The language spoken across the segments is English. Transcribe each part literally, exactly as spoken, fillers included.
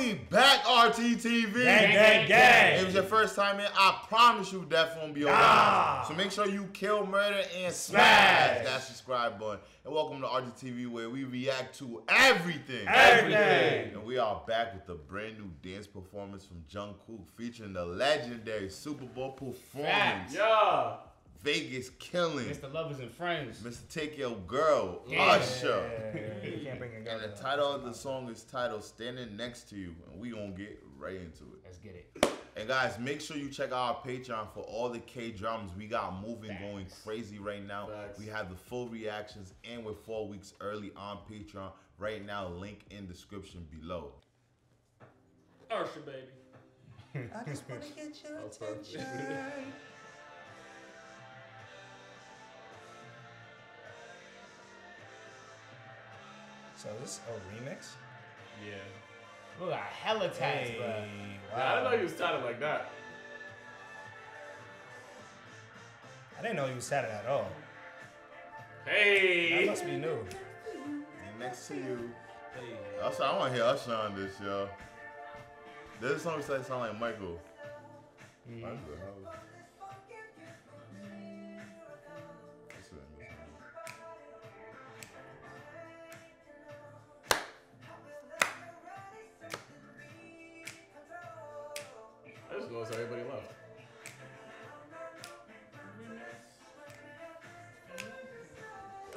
we back, R T T V. Gang, gang, gang. If it was your first time in, I promise you that won't be a while. So make sure you kill, murder, and smash, smash that subscribe button. And welcome to R T T V, where we react to everything. Everything. Everything. And we are back with a brand new dance performance from Jungkook featuring the legendary Super Bowl performance. Yeah. Vegas killing. Mister Lovers and Friends. Mister Take Your Girl. Yeah. Usher. Yeah. You can't bring your girl and the title of the song is titled Standing Next to You. And we gonna get right into it. Let's get it. And guys, make sure you check out our Patreon for all the K-dramas we got moving, Facts. going crazy right now. Facts. We have the full reactions and we're four weeks early on Patreon right now. Link in description below. Usher, baby. I just wanna get your attention. So this is a remix? Yeah. Look at hella tags, hey, bro. Wow. Yeah, I didn't know he was tatted like that. I didn't know he was tatted at all. Hey! That must be new. And next to you. Hey. Usher, I want to hear Usher on this, yo. This song sound like Michael. Mm. Michael. So everybody left.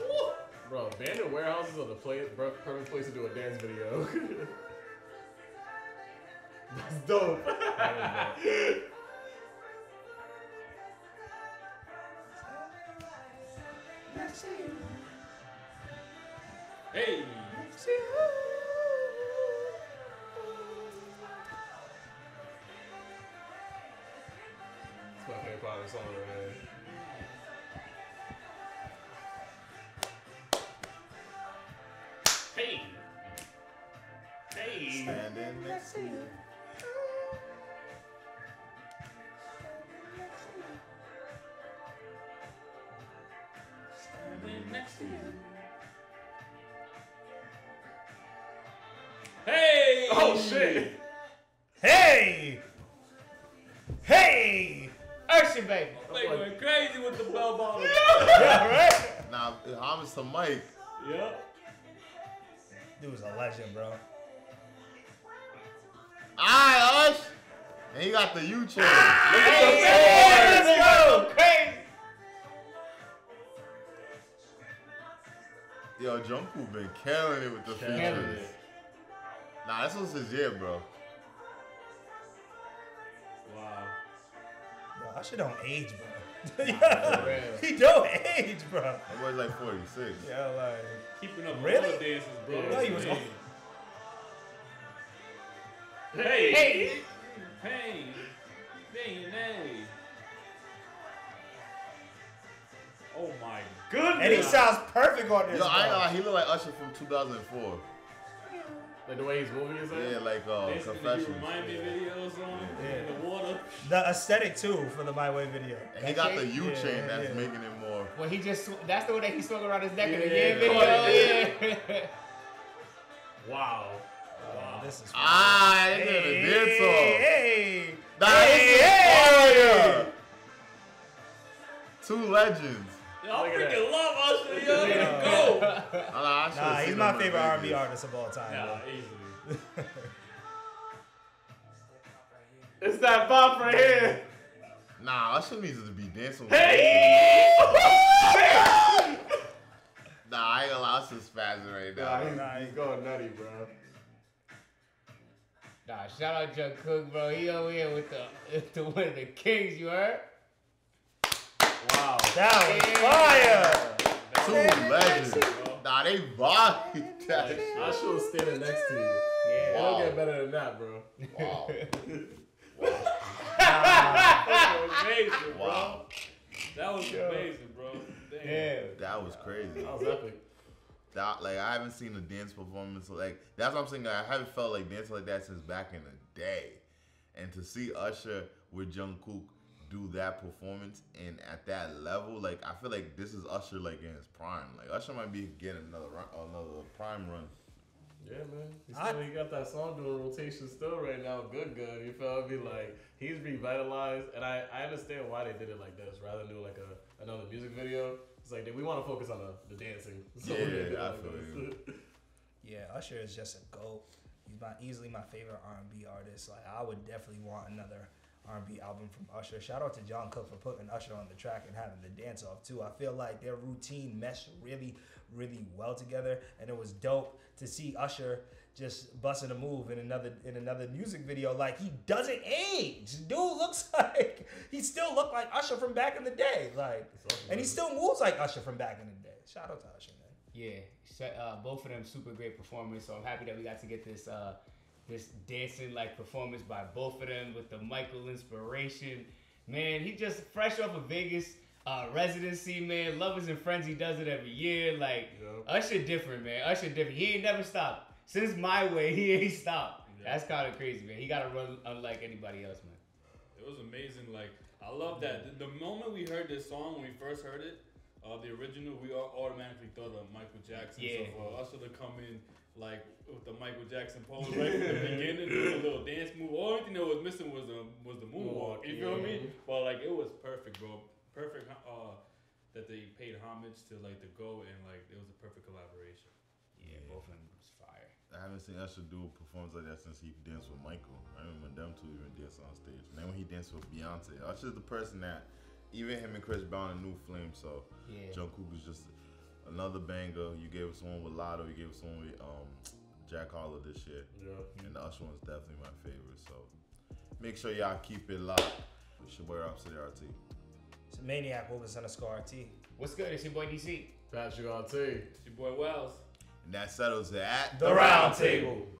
Ooh. Bro, abandoned warehouses are the play, perfect place to do a dance video. That's dope. That is dope. Hey. That's my favorite part of the song already. Hey! Hey! Standing next to you. Standing next to you. Hey! Oh shit! Hey! Hey! Action, baby. They going like, crazy with the bell bottom. Yeah, right? Nah, homage to Mike. Yep. Dude was a legend, bro. Alright, Ush. And he got the U chair. Ah, look at the yeah, let's go. Crazy. Yo, Jungkook been killing it with the features. Nah, this was his year, bro. Wow. Usher don't age, bro. Yo, he don't age, bro. That boy's like forty-six. Yeah, like keeping up really? With dances, bro. Yeah, he was. Hey, hey, hey, hey, hey! Oh my goodness! And he sounds perfect on this. Yo, I know uh, he looked like Usher from two thousand four. Like the way he's moving his head? Yeah, like uh, Confessions. Remind me yeah. videos on yeah. in the water. The aesthetic, too, for the My Way video. And that he got chain? the U yeah, chain that's yeah. making it more. Well, he just, that's the one that he swung around his neck yeah, in the yeah, video. Yeah. Yeah. Wow. Uh, wow. This is ah, it's hey, hey, did so. Hey, that hey, is hey. Two legends. Yo, I freaking love Usher, yo. Yeah. Go. Nah, nah he's my favorite R and B artist of all time. Nah, easily. It's that bop right here. Nah, Usher needs to be dancing with hey! Hey! Nah, I ain't gonna lie, Usher's spazzing right now. Nah, he's, nah, he's going nutty, bro. Nah, shout out Jungkook, bro. He over here with the, with the one of the kings, you heard? Wow. That was fire! Two legends. Nah, they bodied that. I should have standing next to you. Yeah. Wow. It'll get better than that, bro. Wow. Wow. That was amazing, bro. Wow. That was Yo. amazing, bro. Damn. Yeah. That was crazy. That was epic. That, like, I haven't seen a dance performance. Like, that's what I'm saying. I haven't felt like dancing like that since back in the day. And to see Usher with Jungkook do that performance and at that level, like I feel like this is Usher like in his prime. Like Usher might be getting another run, another prime run. Yeah, man. He, still, I, he got that song doing rotation still right now. Good, good. You feel me? Like, he's revitalized, and I, I understand why they did it like this rather than do like a another music video. It's like, dude, we want to focus on the, the dancing. So yeah, I feel you. Yeah, Usher is just a GOAT. He's my, easily my favorite R and B artist. Like, I would definitely want another R and B album from Usher. Shout out to Jungkook for putting Usher on the track and having the dance off too. I feel like their routine meshed really, really well together, and it was dope to see Usher just busting a move in another in another music video. Like, he doesn't age. Dude looks like he still looked like Usher from back in the day. Like, and he still moves like Usher from back in the day. Shout out to Usher, man. Yeah, uh, both of them super great performers. So I'm happy that we got to get this. Uh, This dancing-like performance by both of them with the Michael inspiration. Man, he just fresh off of Vegas uh, residency, man. Lovers and Friends, he does it every year. Like, yep. Usher different, man. Usher different. He ain't never stopped. Since My Way, he ain't stopped. Yep. That's kind of crazy, man. He got to run unlike anybody else, man. It was amazing. Like, I love that. The moment we heard this song, when we first heard it, Uh, the original, we all automatically thought of Michael Jackson. Yeah. So for Usher to come in like with the Michael Jackson pose right from the beginning, do a little dance move. All thing that was missing was the was the moonwalk. You yeah. feel me? But like, it was perfect, bro. Perfect uh, that they paid homage to like the GOAT, and like it was a perfect collaboration. Yeah, yeah, both of them was fire. I haven't seen Usher do a performance like that since he danced with Michael. I remember when them two even danced on stage. And then when he danced with Beyonce, Usher's the person that. Even him and Chris Brown, a new flame, so yeah. Jungkook was just another banger. You gave us one with Lotto, you gave us one with um, Jack Harlow this year. Yeah. And the Usher one's definitely my favorite, so make sure y'all keep it locked. It's your boy R T T V. It's a Maniac, Wolves underscore R T. What's good? It's your boy D C. That's your R T. It's your boy Wells. And that settles it at The Round Table.